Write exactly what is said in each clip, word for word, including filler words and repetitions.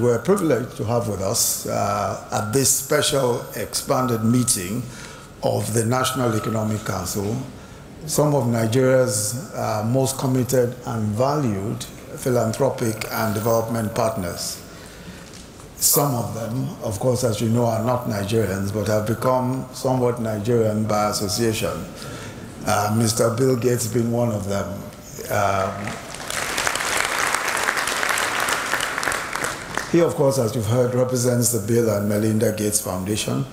We're privileged to have with us uh, at this special expanded meeting of the National Economic Council some of Nigeria's uh, most committed and valued philanthropic and development partners. Some of them, of course, as you know, are not Nigerians, but have become somewhat Nigerian by association. Uh, Mister Bill Gates being one of them. Um, He, of course, as you've heard, represents the Bill and Melinda Gates Foundation,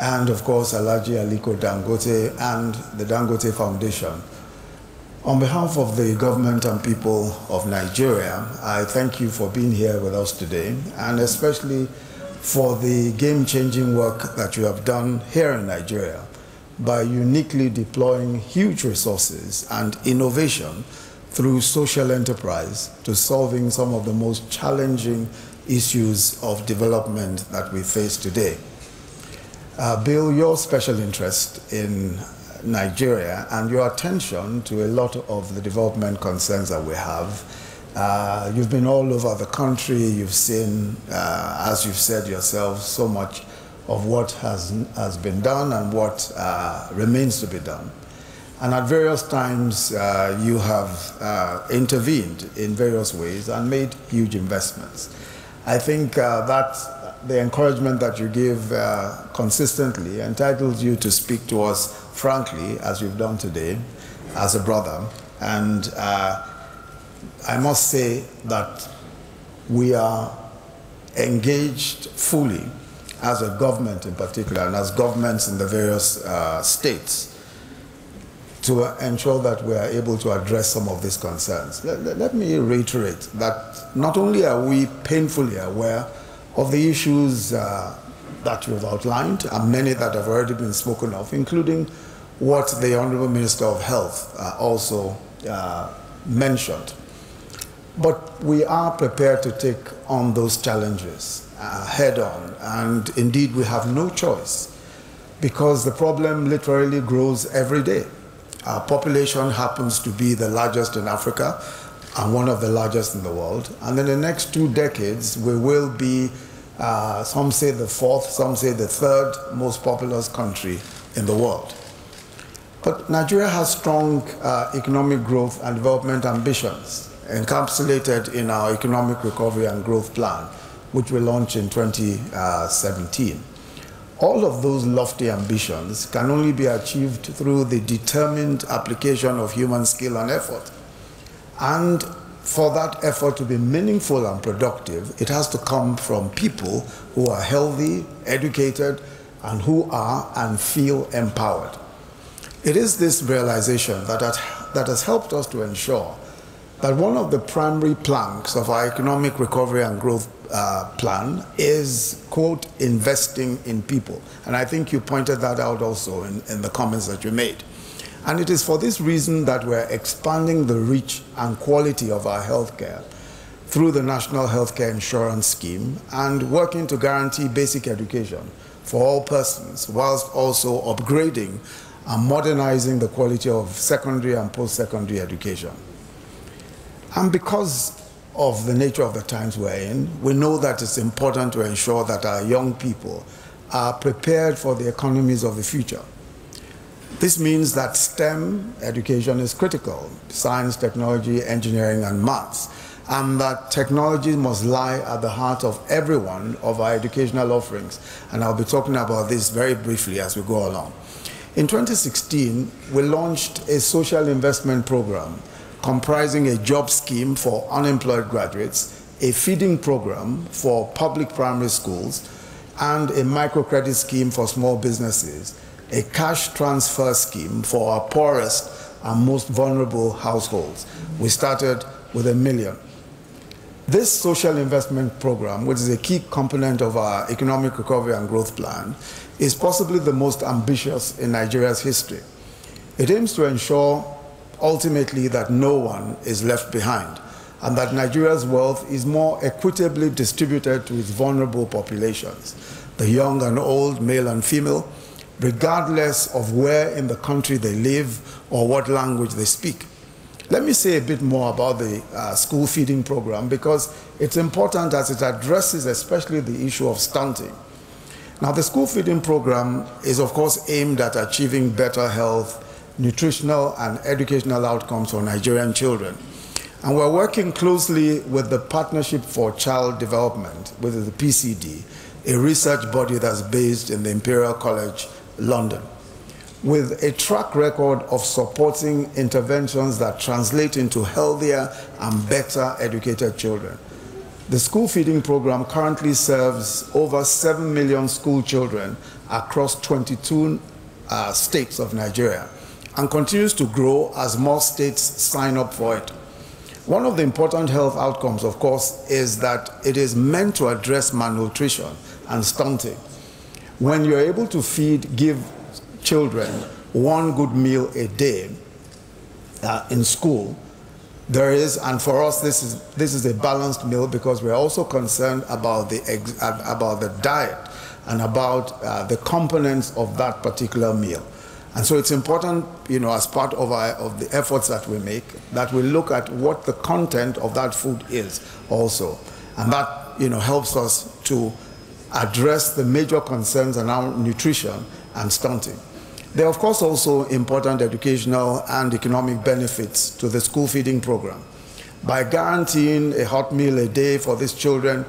and, of course, Alhaji Aliko Dangote and the Dangote Foundation. On behalf of the government and people of Nigeria, I thank you for being here with us today, and especially for the game-changing work that you have done here in Nigeria by uniquely deploying huge resources and innovation through social enterprise to solving some of the most challenging issues of development that we face today. Uh, Bill, your special interest in Nigeria and your attention to a lot of the development concerns that we have. Uh, you've been all over the country. You've seen, uh, as you've said yourself, so much of what has, has been done and what uh, remains to be done. And at various times, uh, you have uh, intervened in various ways and made huge investments. I think uh, that the encouragement that you give uh, consistently entitles you to speak to us frankly, as you've done today, as a brother. And uh, I must say that we are engaged fully as a government in particular, and as governments in the various uh, states, to ensure that we are able to address some of these concerns. Let, let me reiterate that not only are we painfully aware of the issues uh, that you have outlined, and many that have already been spoken of, including what the Honorable Minister of Health uh, also uh, mentioned, but we are prepared to take on those challenges uh, head on, and indeed we have no choice, because the problem literally grows every day. Our population happens to be the largest in Africa and one of the largest in the world. And in the next two decades, we will be, uh, some say the fourth, some say the third most populous country in the world. But Nigeria has strong uh, economic growth and development ambitions encapsulated in our Economic Recovery and Growth Plan, which we launched in twenty seventeen. All of those lofty ambitions can only be achieved through the determined application of human skill and effort. And for that effort to be meaningful and productive, it has to come from people who are healthy, educated, and who are and feel empowered. It is this realization that has helped us to ensure that one of the primary planks of our Economic Recovery and Growth Uh, plan is, quote, investing in people. And I think you pointed that out also in, in the comments that you made. And it is for this reason that we're expanding the reach and quality of our healthcare through the National Healthcare Insurance Scheme and working to guarantee basic education for all persons, whilst also upgrading and modernizing the quality of secondary and post-secondary education. And because of the nature of the times we're in, we know that it's important to ensure that our young people are prepared for the economies of the future. This means that STEM education is critical, science, technology, engineering, and maths, and that technology must lie at the heart of every one of our educational offerings. And I'll be talking about this very briefly as we go along. In twenty sixteen, we launched a social investment program comprising a job scheme for unemployed graduates, a feeding program for public primary schools, and a microcredit scheme for small businesses, a cash transfer scheme for our poorest and most vulnerable households. We started with a million. This social investment program, which is a key component of our Economic Recovery and Growth Plan, is possibly the most ambitious in Nigeria's history. It aims to ensure ultimately that no one is left behind, and that Nigeria's wealth is more equitably distributed to its vulnerable populations, the young and old, male and female, regardless of where in the country they live or what language they speak. Let me say a bit more about the uh, school feeding program, because It's important as it addresses especially the issue of stunting. Now, the school feeding program is, of course, aimed at achieving better health, nutritional and educational outcomes for Nigerian children. And we're working closely with the Partnership for Child Development, which is the P C D, a research body that's based in the Imperial College, London, with a track record of supporting interventions that translate into healthier and better educated children. The school feeding program currently serves over seven million school children across twenty-two uh, states of Nigeria and continues to grow as more states sign up for it. One of the important health outcomes, of course, is that it is meant to address malnutrition and stunting. When you're able to feed, give children one good meal a day uh, in school, there is, and for us this is, this is a balanced meal because we're also concerned about the, ex, about the diet and about uh, the components of that particular meal. And so it's important, you know, as part of, our, of the efforts that we make, that we look at what the content of that food is also. And that, you know, helps us to address the major concerns around nutrition and stunting. There are, of course, also important educational and economic benefits to the school feeding program. By guaranteeing a hot meal a day for these children,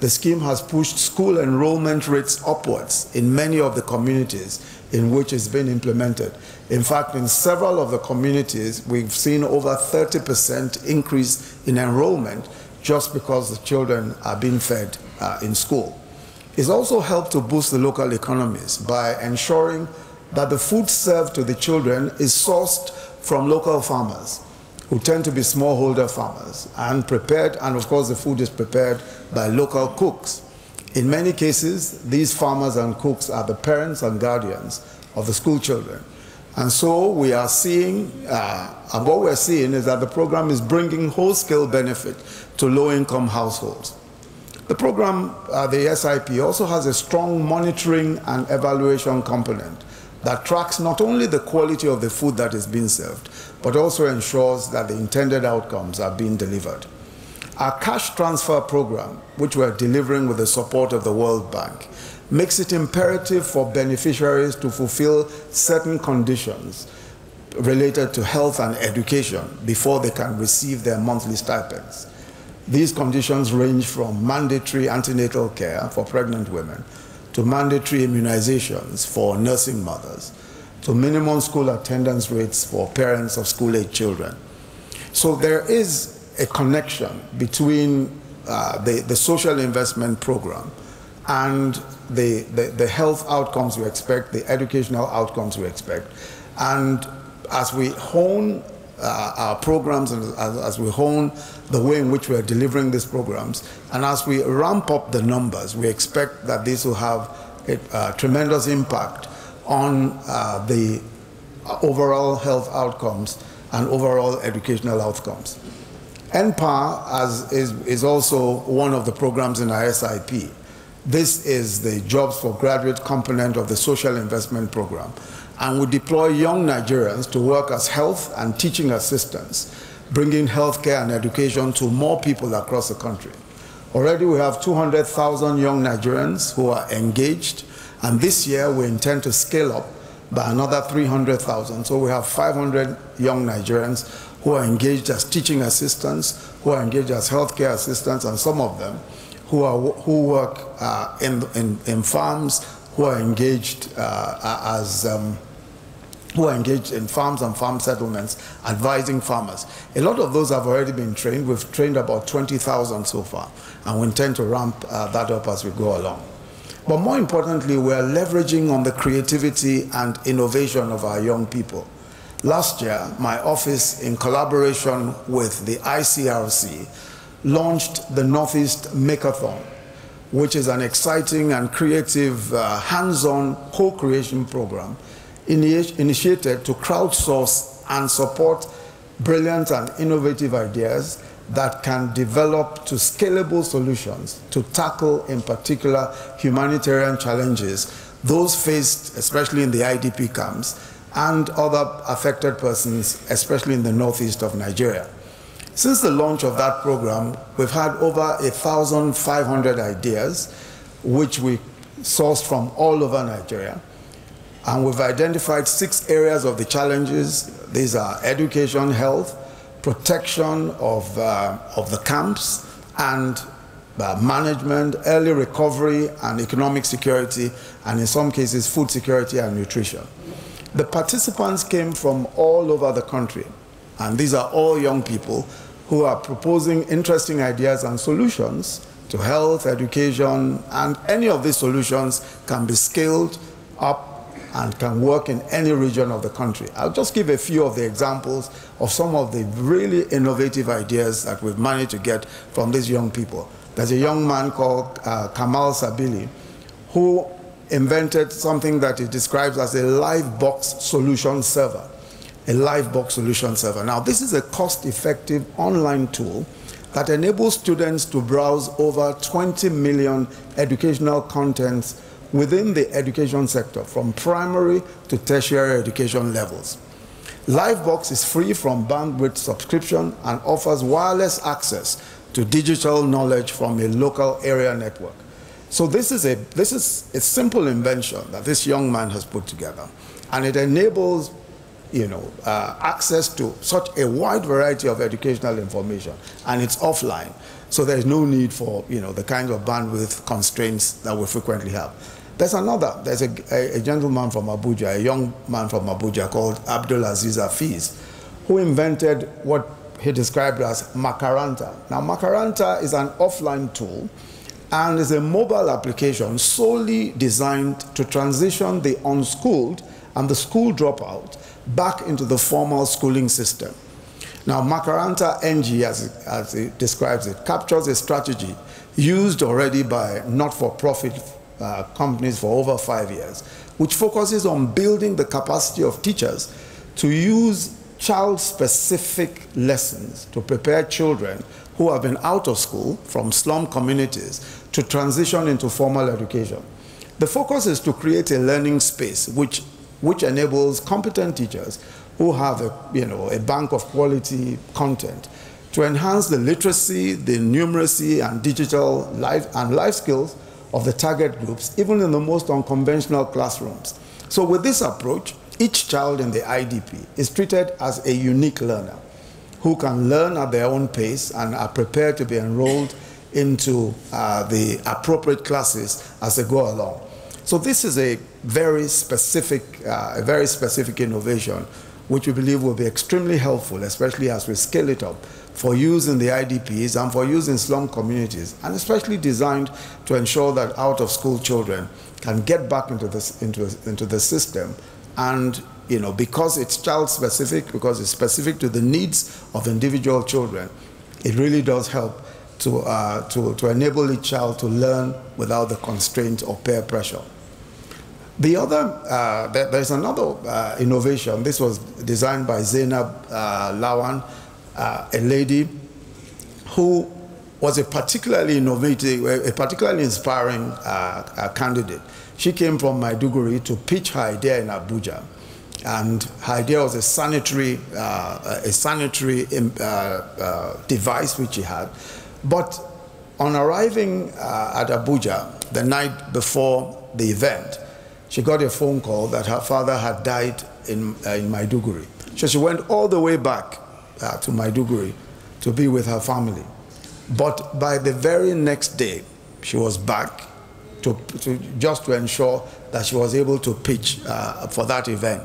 the scheme has pushed school enrollment rates upwards in many of the communities in which it's been implemented. In fact, in several of the communities, we've seen over thirty percent increase in enrollment just because the children are being fed uh, in school. It's also helped to boost the local economies by ensuring that the food served to the children is sourced from local farmers, who tend to be smallholder farmers, and prepared, and of course the food is prepared by local cooks. In many cases, these farmers and cooks are the parents and guardians of the school children. And so we are seeing, uh, and what we're seeing is that the program is bringing whole-scale benefit to low-income households. The program, uh, the S I P, also has a strong monitoring and evaluation component that tracks not only the quality of the food that is being served, but also ensures that the intended outcomes are being delivered. Our cash transfer program, which we're delivering with the support of the World Bank, makes it imperative for beneficiaries to fulfill certain conditions related to health and education before they can receive their monthly stipends. These conditions range from mandatory antenatal care for pregnant women, to mandatory immunizations for nursing mothers, to minimum school attendance rates for parents of school-age children. So there is a connection between uh, the, the social investment program and the, the, the health outcomes we expect, the educational outcomes we expect. And as we hone uh, our programs and as, as we hone the way in which we are delivering these programs, and as we ramp up the numbers, we expect that this will have a, a tremendous impact on uh, the overall health outcomes and overall educational outcomes. N P A as is, is also one of the programs in our S I P. This is the Jobs for Graduate component of the Social Investment Program, and we deploy young Nigerians to work as health and teaching assistants, bringing healthcare and education to more people across the country. Already we have two hundred thousand young Nigerians who are engaged, and this year we intend to scale up by another three hundred thousand. So we have five hundred young Nigerians who are engaged as teaching assistants, who are engaged as healthcare assistants, and some of them who, are, who work uh, in, in, in farms, who are engaged uh, as um, who are engaged in farms and farm settlements, advising farmers. A lot of those have already been trained. We've trained about twenty thousand so far, and we intend to ramp uh, that up as we go along. But more importantly, we are leveraging on the creativity and innovation of our young people. Last year, my office, in collaboration with the I C R C, launched the Northeast Makeathon, which is an exciting and creative, uh, hands-on co-creation program initiated to crowdsource and support brilliant and innovative ideas that can develop to scalable solutions to tackle, in particular, humanitarian challenges, those faced especially in the I D P camps and other affected persons, especially in the northeast of Nigeria. Since the launch of that program, we've had over one thousand five hundred ideas, which we sourced from all over Nigeria. And we've identified six areas of the challenges. These are education, health, protection of, uh, of the camps, and uh, management, early recovery, and economic security, and in some cases, food security and nutrition. The participants came from all over the country, and these are all young people who are proposing interesting ideas and solutions to health, education, and any of these solutions can be scaled up and can work in any region of the country. I'll just give a few of the examples of some of the really innovative ideas that we've managed to get from these young people. There's a young man called uh, Kamal Sabili who invented something that he describes as a LifeBox solution server. A LifeBox solution server. Now, this is a cost-effective online tool that enables students to browse over twenty million educational contents within the education sector, from primary to tertiary education levels. LifeBox is free from bandwidth subscription and offers wireless access to digital knowledge from a local area network. So this is a, this is a simple invention that this young man has put together, and it enables you know, uh, access to such a wide variety of educational information, and it's offline. So there's no need for you know, the kind of bandwidth constraints that we frequently have. There's another, there's a, a, a gentleman from Abuja, a young man from Abuja called Abdulaziz Afiz, who invented what he described as Makaranta. Now, Makaranta is an offline tool and is a mobile application solely designed to transition the unschooled and the school dropout back into the formal schooling system. Now, Makaranta N G, as it, as it describes it, captures a strategy used already by not-for-profit Uh, companies for over five years, which focuses on building the capacity of teachers to use child-specific lessons to prepare children who have been out of school from slum communities to transition into formal education. The focus is to create a learning space which, which enables competent teachers who have a, you know, a bank of quality content to enhance the literacy, the numeracy, and digital life and life skills of the target groups, even in the most unconventional classrooms. So with this approach, each child in the I D P is treated as a unique learner who can learn at their own pace and are prepared to be enrolled into uh, the appropriate classes as they go along. So this is a very specific, uh, a very specific innovation, which we believe will be extremely helpful, especially as we scale it up for use in the I D Ps and for use in slum communities, and especially designed to ensure that out-of-school children can get back into, this, into, into the system. And you know, because it's child-specific, because it's specific to the needs of individual children, it really does help to, uh, to, to enable each child to learn without the constraint or peer pressure. The other, uh, there, there's another uh, innovation. This was designed by Zainab uh, Lawan, Uh, a lady who was a particularly innovative, a particularly inspiring uh, uh, candidate. She came from Maiduguri to pitch her idea in Abuja, and her idea was a sanitary, uh, a sanitary uh, uh, device which she had. But on arriving uh, at Abuja the night before the event, she got a phone call that her father had died in, uh, in Maiduguri. So she went all the way back Uh, to Maiduguri to be with her family. But by the very next day, she was back to, to just to ensure that she was able to pitch uh, for that event.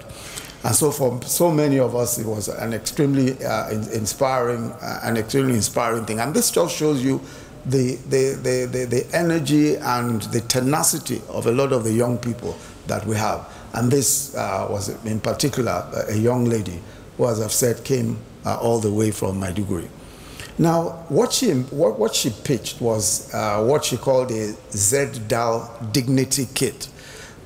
And so for so many of us, it was an extremely uh, inspiring, uh, an extremely inspiring thing. And this just shows you the, the, the, the, the energy and the tenacity of a lot of the young people that we have. And this uh, was in particular a young lady who, as I've said, came Uh, all the way from Maiduguri. Now, what she, what, what she pitched was uh, what she called a Z D A L Dignity Kit.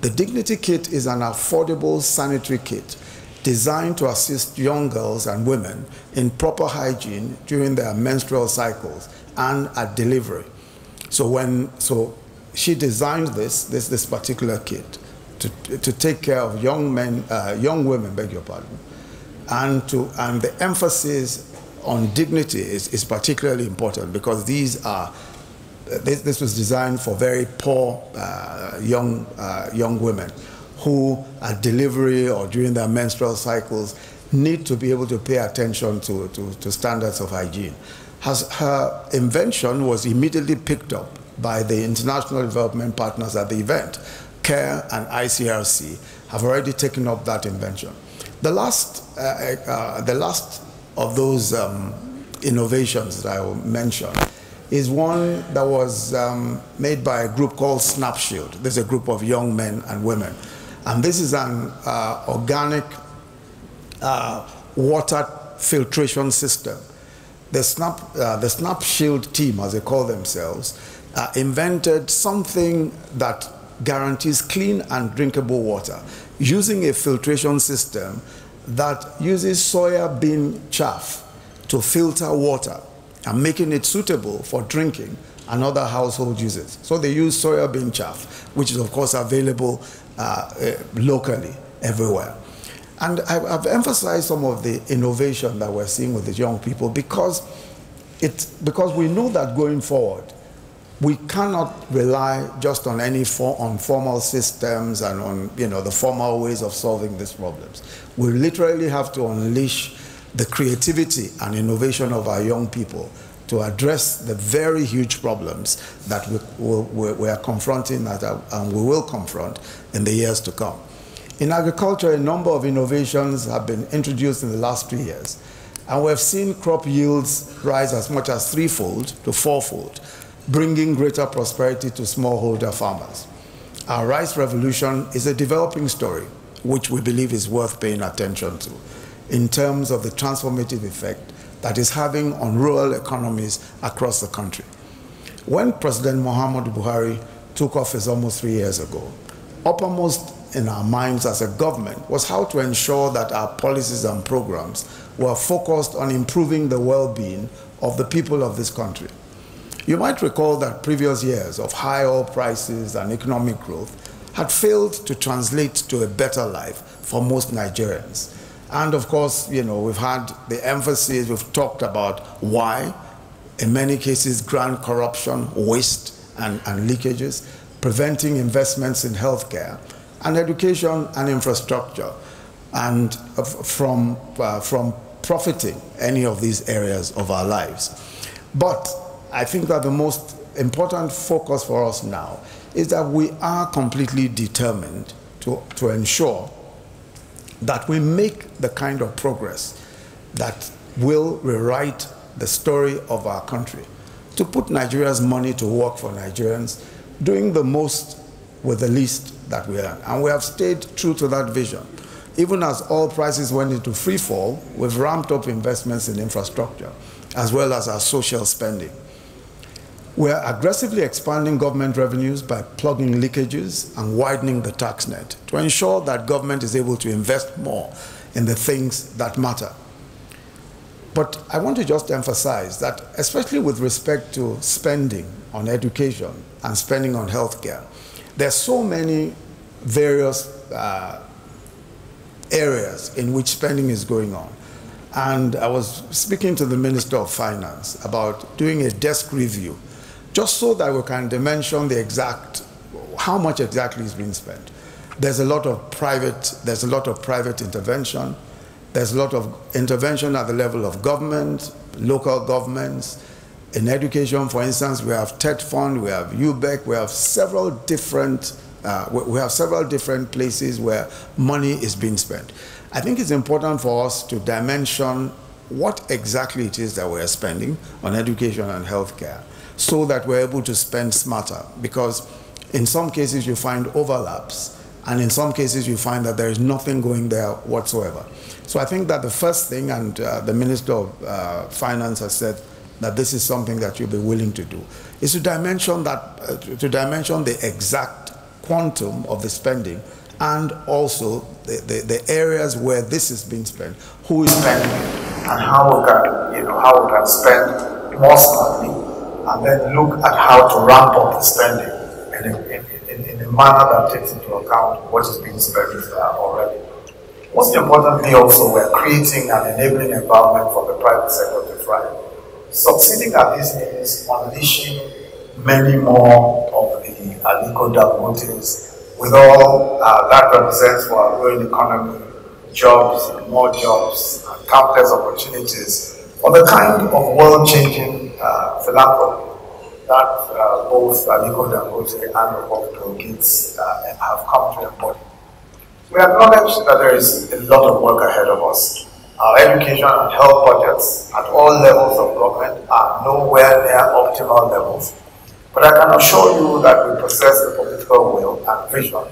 The Dignity Kit is an affordable sanitary kit designed to assist young girls and women in proper hygiene during their menstrual cycles and at delivery. So, when, so she designed this, this, this particular kit to, to take care of young men, uh, young women, beg your pardon, and, to, and the emphasis on dignity is, is particularly important, because these are, this, this was designed for very poor uh, young, uh, young women who at delivery or during their menstrual cycles need to be able to pay attention to, to, to standards of hygiene. Has, her invention was immediately picked up by the international development partners at the event. CARE and I C R C have already taken up that invention. The last, uh, uh, the last of those um, innovations that I will mention is one that was um, made by a group called Snap Shield. There's a group of young men and women. And this is an uh, organic uh, water filtration system. The Snap, uh, the Snap Shield team, as they call themselves, uh, invented something that guarantees clean and drinkable water using a filtration system that uses soya bean chaff to filter water and making it suitable for drinking and other household uses. So they use soya bean chaff, which is of course available uh, locally everywhere. And I've emphasized some of the innovation that we're seeing with these young people, because, it, because we know that going forward, we cannot rely just on any for, on formal systems and on you know, the formal ways of solving these problems. We literally have to unleash the creativity and innovation of our young people to address the very huge problems that we, we, we are confronting and we will confront in the years to come. In agriculture, a number of innovations have been introduced in the last three years. And we've seen crop yields rise as much as threefold to fourfold, bringing greater prosperity to smallholder farmers. Our rice revolution is a developing story, which we believe is worth paying attention to in terms of the transformative effect that is having on rural economies across the country. When President Muhammadu Buhari took office almost three years ago, uppermost in our minds as a government was how to ensure that our policies and programs were focused on improving the well-being of the people of this country. You might recall that previous years of high oil prices and economic growth had failed to translate to a better life for most Nigerians. And of course, you know, we've had the emphasis, we've talked about why, in many cases, grand corruption, waste, and, and leakages, preventing investments in healthcare and education and infrastructure, and from, uh, from profiting any of these areas of our lives. But I think that the most important focus for us now is that we are completely determined to, to ensure that we make the kind of progress that will rewrite the story of our country, to put Nigeria's money to work for Nigerians, doing the most with the least that we earn. And we have stayed true to that vision. Even as oil prices went into free fall, we've ramped up investments in infrastructure, as well as our social spending. We're aggressively expanding government revenues by plugging leakages and widening the tax net to ensure that government is able to invest more in the things that matter. But I want to just emphasize that, especially with respect to spending on education and spending on healthcare, there's so many various uh, areas in which spending is going on. And I was speaking to the Minister of Finance about doing a desk review, just so that we can dimension the exact, how much exactly is being spent. There's a lot of private, there's a lot of private intervention. There's a lot of intervention at the level of government, local governments. In education, for instance, we have Tetfund, we have U B E C, we have several different, uh, we have several different places where money is being spent. I think it's important for us to dimension what exactly it is that we're spending on education and healthcare, so that we're able to spend smarter, because in some cases you find overlaps, and in some cases you find that there is nothing going there whatsoever. So I think that the first thing, and uh, the Minister of uh, Finance has said that this is something that you'll be willing to do, is to dimension that, uh, to dimension the exact quantum of the spending, and also the, the, the areas where this is being spent, who is spending it, and how we can, you know, how we can spend more smartly, and then look at how to ramp up the spending in a, in, in a manner that takes into account what is being spent already. Most importantly also, we're creating an enabling environment for the private sector to right. Succeeding at this is unleashing many more of the Aliko Dangotes with all uh, that represents for our growing economy, jobs, more jobs, and countless opportunities for the kind of world-changing uh, philanthropy that uh, both Aliko Dangote and Bill Gates uh, have come to embody. We acknowledge that there is a lot of work ahead of us. Our education and health budgets at all levels of government are nowhere near optimal levels. But I can assure you that we possess the political will and vision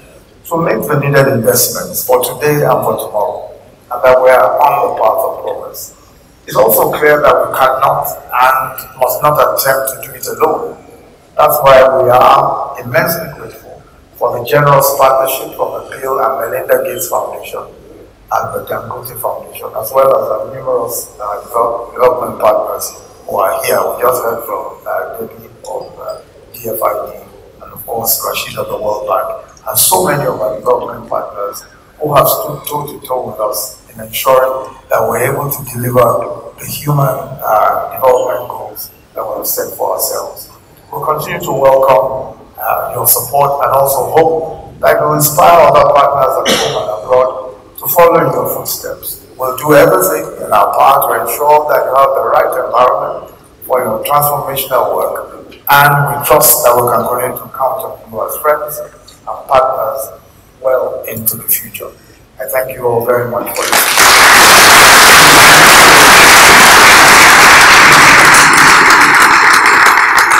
to make the needed investments for today and for tomorrow, and that we are on the path of progress. It's also clear that we cannot and must not attempt to do it alone. That's why we are immensely grateful for the generous partnership of the Bill and Melinda Gates Foundation and the Dangote Foundation, as well as our numerous uh, development partners who are here. We just heard from uh, Debbie of uh, D F I D, and of course Rashid of the World Bank, and so many of our development partners who have stood toe-to-toe with us in ensuring that we're able to deliver the human uh, development goals that we have set for ourselves. We'll continue to welcome uh, your support, and also hope that it will inspire other partners at home and abroad to follow your footsteps. We'll do everything in our part to ensure that you have the right environment for your transformational work, and we trust that we can continue to count on you as friends and partners well into the future. I thank you all very much for listening.